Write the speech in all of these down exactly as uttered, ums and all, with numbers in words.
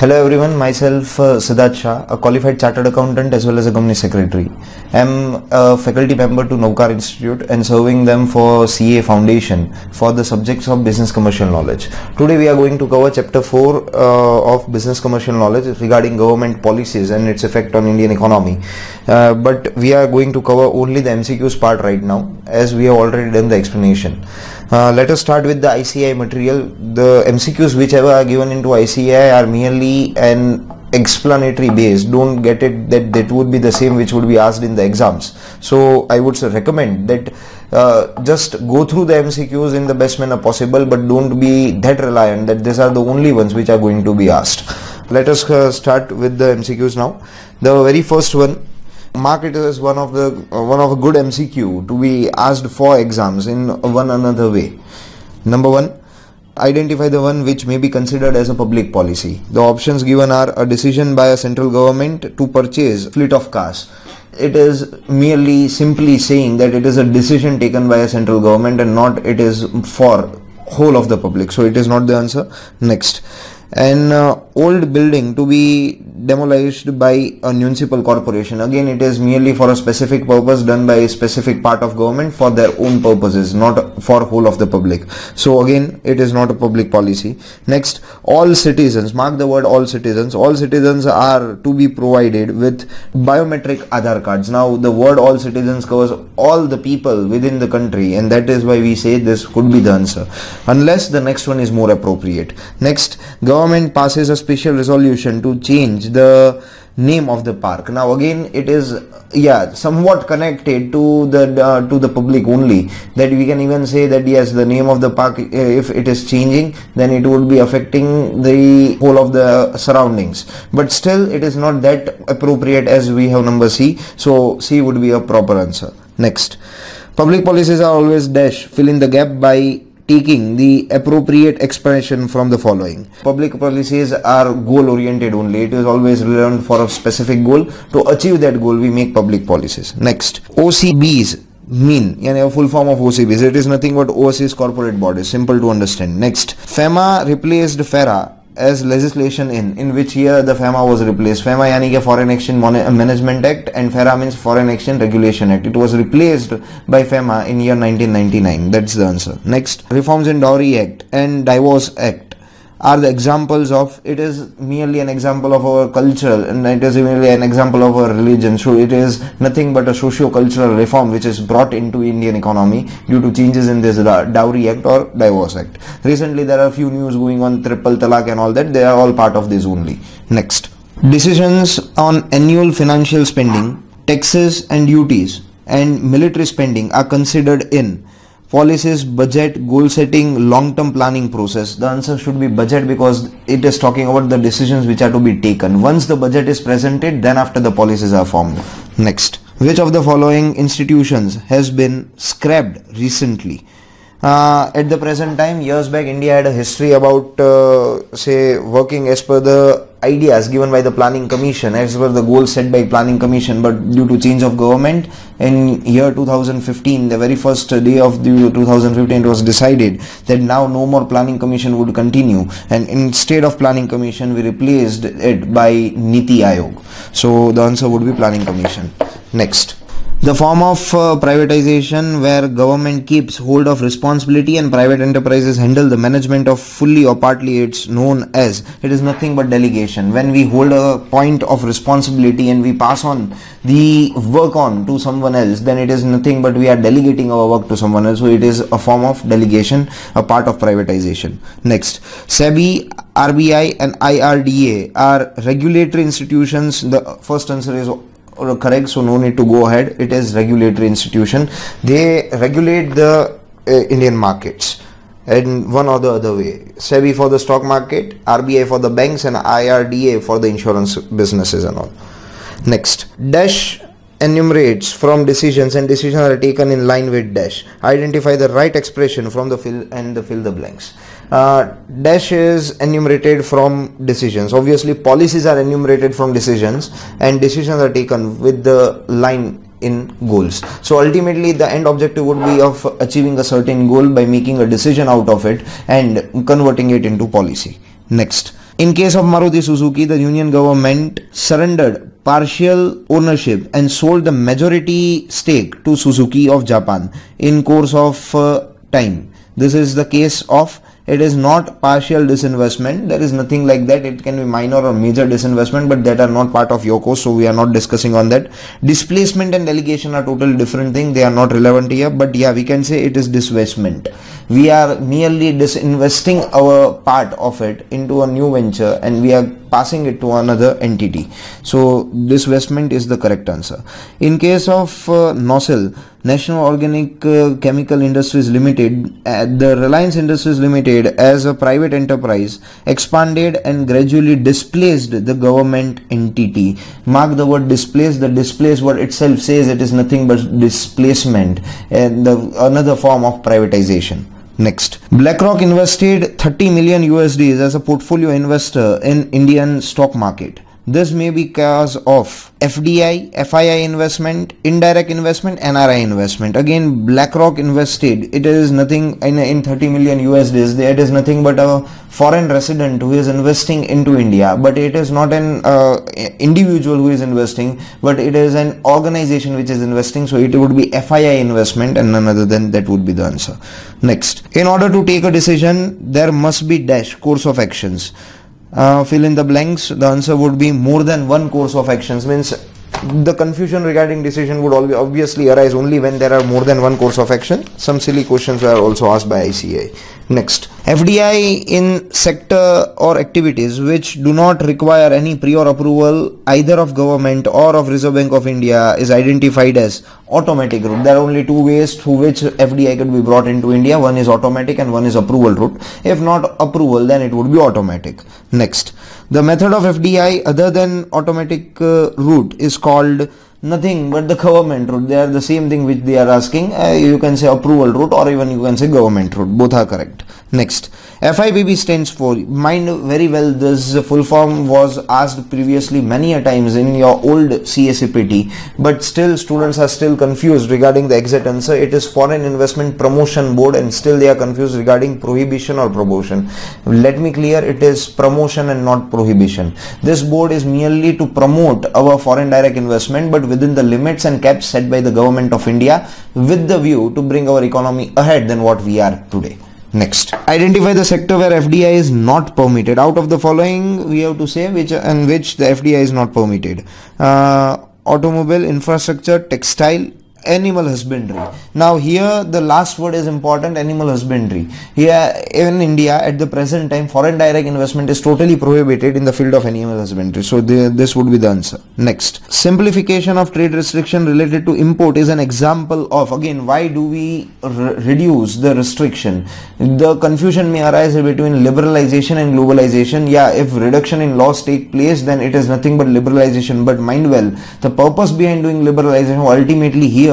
Hello everyone, myself uh, Siddharth Shah, a qualified chartered accountant as well as a company secretary. I am a faculty member to Navkar Institute and serving them for C A Foundation for the subjects of Business Commercial Knowledge. Today we are going to cover Chapter four uh, of Business Commercial Knowledge regarding government policies and its effect on Indian economy. Uh, but we are going to cover only the M C Qs part right now, as we have already done the explanation. Uh, let us start with the I C A I material. The M C Qs whichever are given into I C A I are merely an explanatory base. Don't get it that that would be the same which would be asked in the exams. So I would recommend that uh, just go through the M C Qs in the best manner possible, but don't be that reliant that these are the only ones which are going to be asked. Let us uh, start with the M C Qs now. The very first one, mark it as one of the uh, one of a good M C Q to be asked for exams in one another way. Number one, identify the one which may be considered as a public policy. The options given are a decision by a central government to purchase a fleet of cars. It is merely simply saying that it is a decision taken by a central government and not it is for whole of the public. So it is not the answer. Next, an uh, old building to be demolished by a municipal corporation. Again, it is merely for a specific purpose done by a specific part of government for their own purposes, not for whole of the public. So again, it is not a public policy. Next, all citizens, mark the word all citizens. All citizens are to be provided with biometric Aadhaar cards. Now the word all citizens covers all the people within the country, and that is why we say this could be the answer, unless the next one is more appropriate. Next, government passes a special resolution to change the name of the park. Now again, it is yeah somewhat connected to the uh, to the public only, that we can even say that yes, the name of the park, if it is changing, then it would be affecting the whole of the surroundings, but still it is not that appropriate as we have number C. So C would be a proper answer. Next, public policies are always dash fill in the gap by taking the appropriate explanation from the following. Public policies are goal oriented only. It is always relevant for a specific goal. To achieve that goal, we make public policies. Next, O C Bs mean, yani a full form of O C Bs. It is nothing but overseas corporate bodies. Simple to understand. Next, FEMA replaced FERA as legislation in, in which year the FEMA was replaced. FEMA yani ke Foreign Exchange Management Act, and FERA means Foreign Exchange Regulation Act. It was replaced by FEMA in year nineteen ninety-nine. That's the answer. Next, reforms in Dowry Act and Divorce Act are the examples of, it is merely an example of our culture and it is merely an example of our religion. So it is nothing but a socio-cultural reform which is brought into Indian economy due to changes in this Dowry Act or Divorce Act. Recently there are a few news going on, triple talaq and all that. They are all part of this only. Next, decisions on annual financial spending, taxes and duties and military spending are considered in policies, budget, goal setting, long-term planning process. The answer should be budget, because it is talking about the decisions which are to be taken. Once the budget is presented, then after the policies are formed. Next, which of the following institutions has been scrapped recently? Uh, at the present time, years back, India had a history about uh, say working as per the ideas given by the Planning Commission, as per the goals set by Planning Commission, but due to change of government in year two thousand fifteen, the very first day of the year two thousand fifteen, it was decided that now no more Planning Commission would continue, and instead of Planning Commission we replaced it by Niti Aayog. So the answer would be Planning Commission. Next, the form of uh, privatization where government keeps hold of responsibility and private enterprises handle the management of fully or partly, it's known as, it is nothing but delegation. When we hold a point of responsibility and we pass on the work on to someone else, then it is nothing but we are delegating our work to someone else. So it is a form of delegation, a part of privatization. Next, SEBI, R B I and I R D A are regulatory institutions. The first answer is correct, so no need to go ahead. It is regulatory institution. They regulate the uh, Indian markets in one or the other way. SEBI for the stock market, R B I for the banks and I R D A for the insurance businesses and all. Next, dash enumerates from decisions, and decisions are taken in line with dash. Identify the right expression from the fill and the fill the blanks. Uh, dash is enumerated from decisions. Obviously policies are enumerated from decisions, and decisions are taken with the line in goals. So ultimately the end objective would be of achieving a certain goal by making a decision out of it and converting it into policy. Next, In case of Maruti Suzuki, the Union government surrendered partial ownership and sold the majority stake to Suzuki of Japan in course of uh, time. This is the case of, it is not partial disinvestment, there is nothing like that, it can be minor or major disinvestment, but that are not part of your course, so we are not discussing on that. Displacement and delegation are totally different thing, they are not relevant here, but yeah, we can say it is disinvestment. We are merely disinvesting our part of it into a new venture and we are passing it to another entity. So disinvestment is the correct answer. In case of uh, N O C I L, National Organic uh, Chemical Industries Limited, uh, the Reliance Industries Limited as a private enterprise expanded and gradually displaced the government entity. Mark the word displaced, the displaced word itself says it is nothing but displacement and the another form of privatization. Next, BlackRock invested thirty million U S Ds as a portfolio investor in Indian stock market. This may be because of F D I, F I I investment, indirect investment, N R I investment. Again, BlackRock invested. It is nothing in, in thirty million U S Ds. It is nothing but a foreign resident who is investing into India. But it is not an uh, individual who is investing, but it is an organization which is investing. So it would be F I I investment and none other than that would be the answer. Next, in order to take a decision, there must be dash course of actions. Uh, fill in the blanks. The answer would be more than one course of actions. Means the confusion regarding decision would always obviously arise only when there are more than one course of action. Some silly questions were also asked by I C A I. Next, F D I in sector or activities which do not require any prior approval either of government or of Reserve Bank of India is identified as automatic route. There are only two ways through which F D I could be brought into India. One is automatic and one is approval route. If not approval, then it would be automatic. Next, the method of F D I other than automatic uh, route is called nothing but the government route. They are the same thing which they are asking. Uh, you can say approval route or even you can say government route. Both are correct. Next, F I B B stands for, mind very well this full form was asked previously many a times in your old C A C P T, but still students are still confused regarding the exact answer. It is Foreign Investment Promotion Board and still they are confused regarding prohibition or promotion. Let me clear, it is promotion and not prohibition. This board is merely to promote our foreign direct investment, but within the limits and caps set by the government of India with the view to bring our economy ahead than what we are today. Next, identify the sector where F D I is not permitted. Out of the following we have to say which and which the F D I is not permitted. Uh, automobile, infrastructure, textile, animal husbandry. Now here the last word is important, animal husbandry. Here in India at the present time foreign direct investment is totally prohibited in the field of animal husbandry. So the, this would be the answer. Next, simplification of trade restriction related to import is an example of, again, why do we re reduce the restriction? The confusion may arise between liberalization and globalization. Yeah, if reduction in laws take place then it is nothing but liberalization, but mind well the purpose behind doing liberalization ultimately here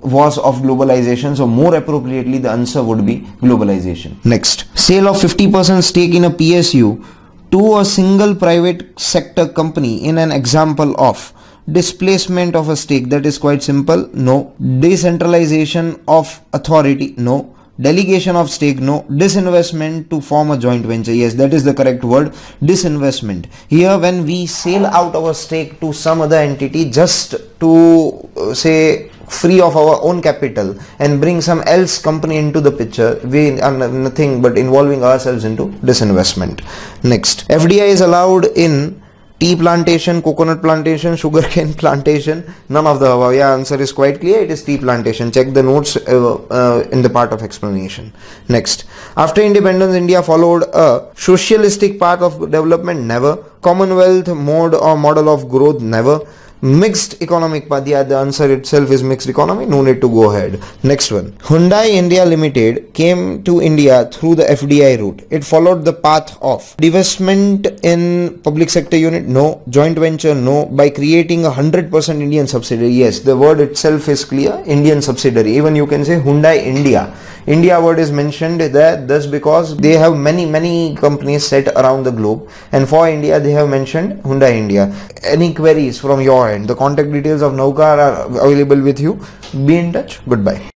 was of globalization, so more appropriately the answer would be globalization. Next, sale of fifty percent stake in a P S U to a single private sector company in an example of displacement of a stake. That is quite simple, no. Decentralization of authority, no. Delegation of stake, no. Disinvestment to form a joint venture, yes, that is the correct word, disinvestment. Here when we sell out our stake to some other entity just to uh, say free of our own capital and bring some else company into the picture, we are nothing but involving ourselves into disinvestment. Next, F D I is allowed in tea plantation, coconut plantation, sugarcane plantation, none of the above. Yeah, answer is quite clear, it is tea plantation. Check the notes uh, uh, in the part of explanation. Next, after independence India followed a socialistic path of development, never. Commonwealth mode or model of growth, never. Mixed economic path, yeah, the answer itself is mixed economy, no need to go ahead. Next one, Hyundai India Limited came to India through the F D I route. It followed the path of divestment in public sector unit, no. Joint venture, no. By creating a one hundred percent Indian subsidiary, yes, the word itself is clear, Indian subsidiary. Even you can say Hyundai India. India word is mentioned there, thus because they have many many companies set around the globe and for India they have mentioned Hyundai India. Any queries from your end? The contact details of Navkar are available with you. Be in touch. Goodbye.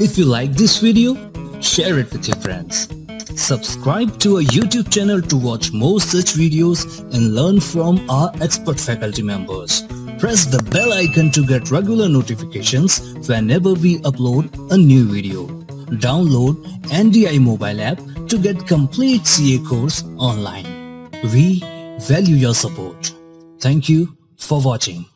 If you like this video, share it with your friends. Subscribe to our YouTube channel to watch more such videos and learn from our expert faculty members. Press the bell icon to get regular notifications whenever we upload a new video. Download N D I mobile app to get complete C A course online. We value your support. Thank you for watching.